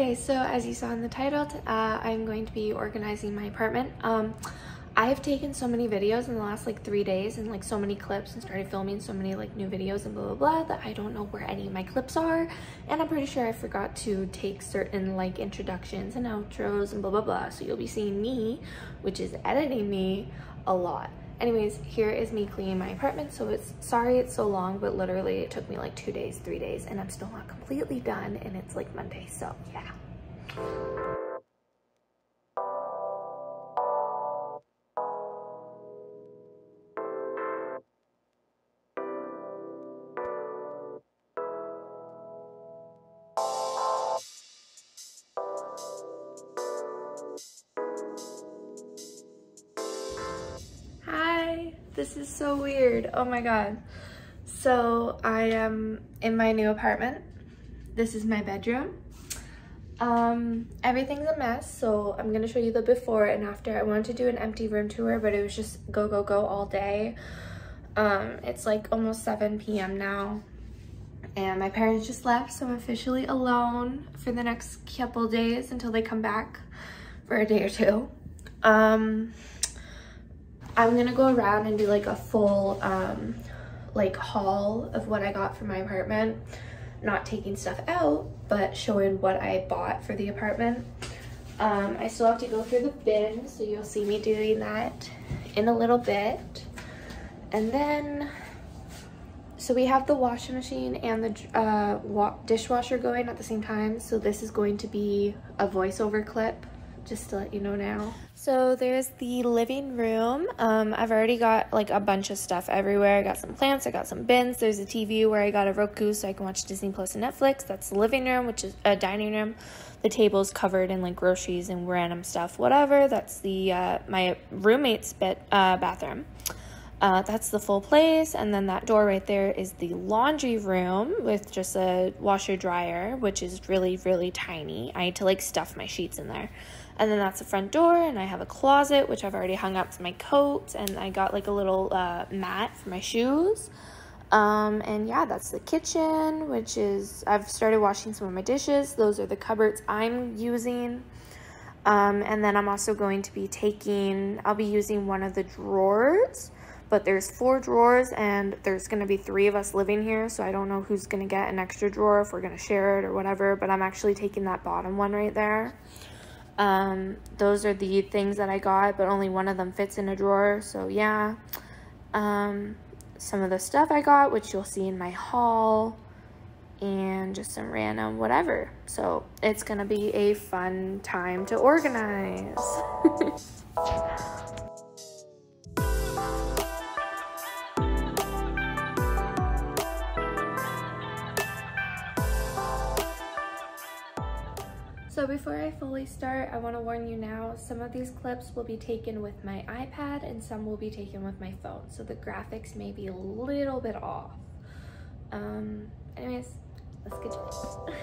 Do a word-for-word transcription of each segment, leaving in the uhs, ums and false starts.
Okay, so as you saw in the title, uh, I'm going to be organizing my apartment. Um, I've taken so many videos in the last like three days and like so many clips and started filming so many like new videos and blah, blah, blah that I don't know where any of my clips are. And I'm pretty sure I forgot to take certain like introductions and outros and blah, blah, blah. So you'll be seeing me, which is editing me a lot. Anyways, here is me cleaning my apartment. So it's sorry it's so long, but literally it took me like two days, three days, and I'm still not completely done. And it's like Monday, so yeah. This is so weird. Oh my god. So I am in my new apartment. This is my bedroom. Um, everything's a mess, so I'm gonna show you the before and after. I wanted to do an empty room tour, but it was just go, go, go all day. Um, it's like almost seven p m now, and my parents just left, so I'm officially alone for the next couple days until they come back for a day or two. Um... I'm gonna go around and do like a full um, like haul of what I got for my apartment, not taking stuff out, but showing what I bought for the apartment. Um, I still have to go through the bin, so you'll see me doing that in a little bit. And then, so we have the washing machine and the uh, wa dishwasher going at the same time, so this is going to be a voiceover clip, just to let you know now. So there's the living room. Um, I've already got like a bunch of stuff everywhere. I got some plants, I got some bins. There's a T V where I got a Roku so I can watch Disney Plus and Netflix. That's the living room, which is a uh, dining room. The table's covered in like groceries and random stuff, whatever. That's the uh, my roommate's bed, uh, bathroom. Uh, that's the full place, and then that door right there is the laundry room with just a washer dryer, which is really really tiny. I need to like stuff my sheets in there. And then that's the front door, and I have a closet which I've already hung up to my coats, and I got like a little uh, mat for my shoes. Um, and yeah, that's the kitchen, which is, I've started washing some of my dishes. Those are the cupboards I'm using. Um, and then I'm also going to be taking, I'll be using one of the drawers, but there's four drawers and there's gonna be three of us living here, so I don't know who's gonna get an extra drawer, if we're gonna share it or whatever, but I'm actually taking that bottom one right there. Um, those are the things that I got, but only one of them fits in a drawer, so yeah. Um, some of the stuff I got, which you'll see in my haul, and just some random whatever. So it's gonna be a fun time to organize. So before I fully start, I want to warn you now, some of these clips will be taken with my iPad and some will be taken with my phone, so the graphics may be a little bit off. Um, anyways, let's get to it.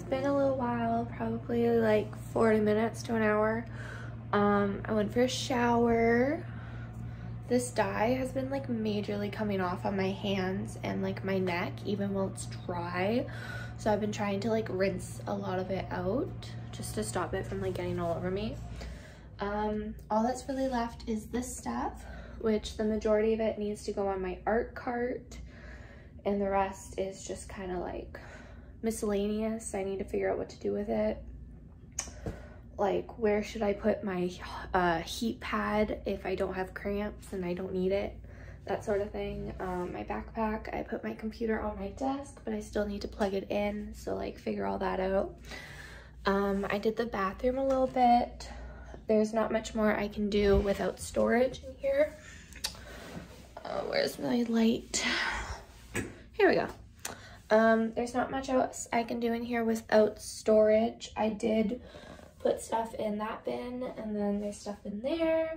it's been a little while, probably like forty minutes to an hour. Um, I went for a shower. This dye has been like majorly coming off on my hands and like my neck, even while it's dry. So I've been trying to like rinse a lot of it out just to stop it from like getting all over me. Um, all that's really left is this stuff, which the majority of it needs to go on my art cart, and the rest is just kind of like miscellaneous. I need to figure out what to do with it. Like, where should I put my uh, heat pad if I don't have cramps and I don't need it, that sort of thing. Um, my backpack, I put my computer on my desk, but I still need to plug it in, so like figure all that out. Um, I did the bathroom a little bit. There's not much more I can do without storage in here. Uh, where's my light? Here we go. Um, there's not much else I can do in here without storage. I did put stuff in that bin, and then there's stuff in there.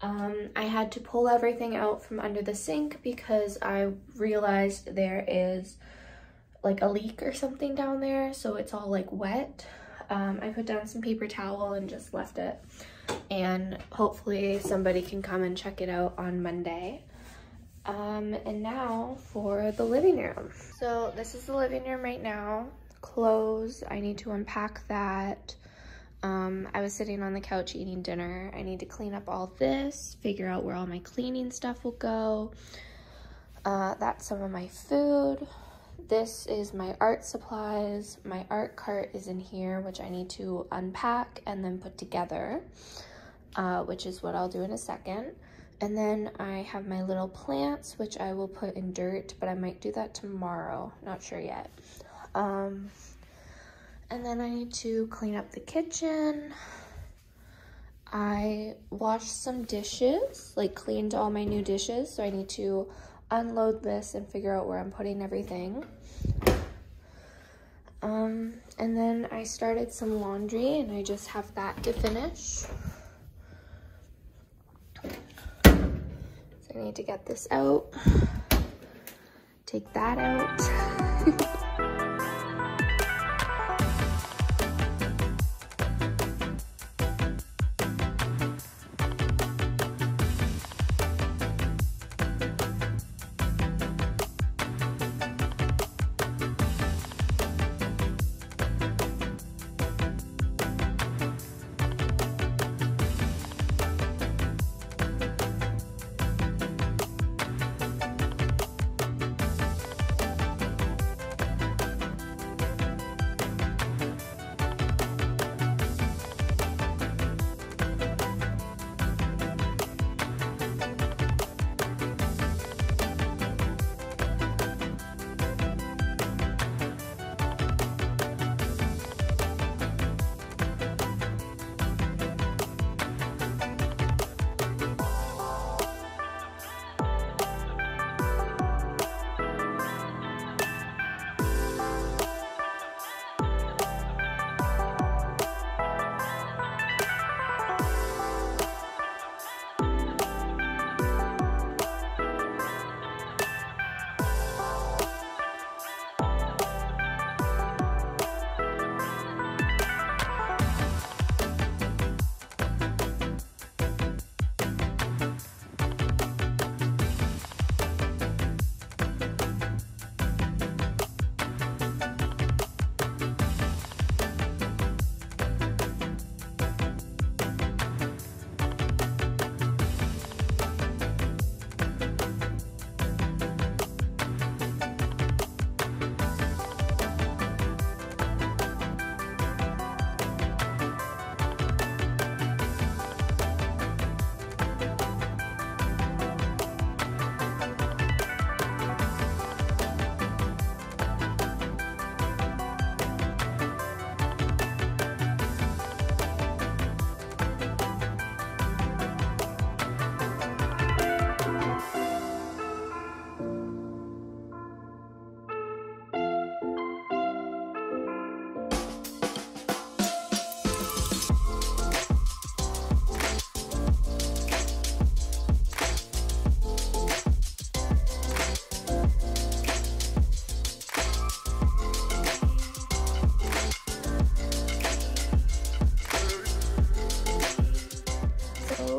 Um, I had to pull everything out from under the sink because I realized there is like a leak or something down there, so it's all like wet. Um, I put down some paper towel and just left it, and hopefully somebody can come and check it out on Monday. Um, and now for the living room. So this is the living room right now. Clothes, I need to unpack that. Um, I was sitting on the couch eating dinner. I need to clean up all this, figure out where all my cleaning stuff will go. Uh, that's some of my food. This is my art supplies. My art cart is in here, which I need to unpack and then put together, uh, which is what I'll do in a second. And then I have my little plants, which I will put in dirt, but I might do that tomorrow. Not sure yet. Um, and then I need to clean up the kitchen. I washed some dishes, like cleaned all my new dishes, so I need to unload this and figure out where I'm putting everything. Um, and then I started some laundry, and I just have that to finish. So I need to get this out, take that out.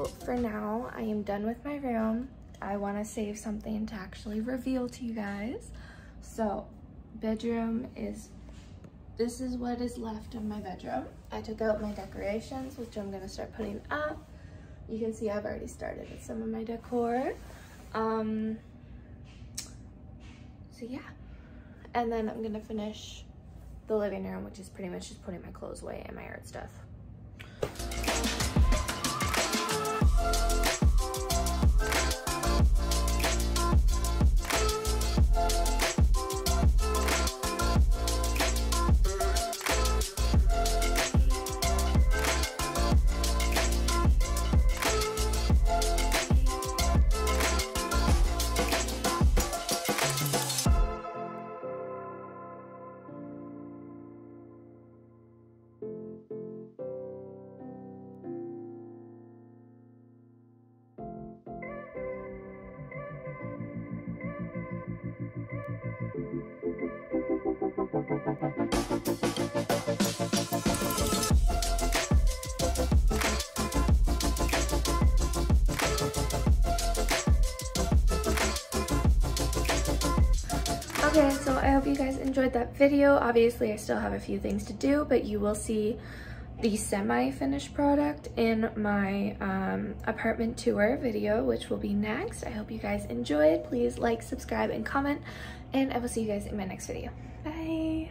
So for now, I am done with my room. I want to save something to actually reveal to you guys. So bedroom is, this is what is left of my bedroom. I took out my decorations, which I'm going to start putting up. You can see I've already started with some of my decor. Um, so yeah, and then I'm going to finish the living room, which is pretty much just putting my clothes away and my art stuff. Okay, so I hope you guys enjoyed that video. Obviously, I still have a few things to do, but you will see the semi-finished product in my um, apartment tour video, which will be next. I hope you guys enjoyed. Please like, subscribe, and comment, and I will see you guys in my next video. Bye!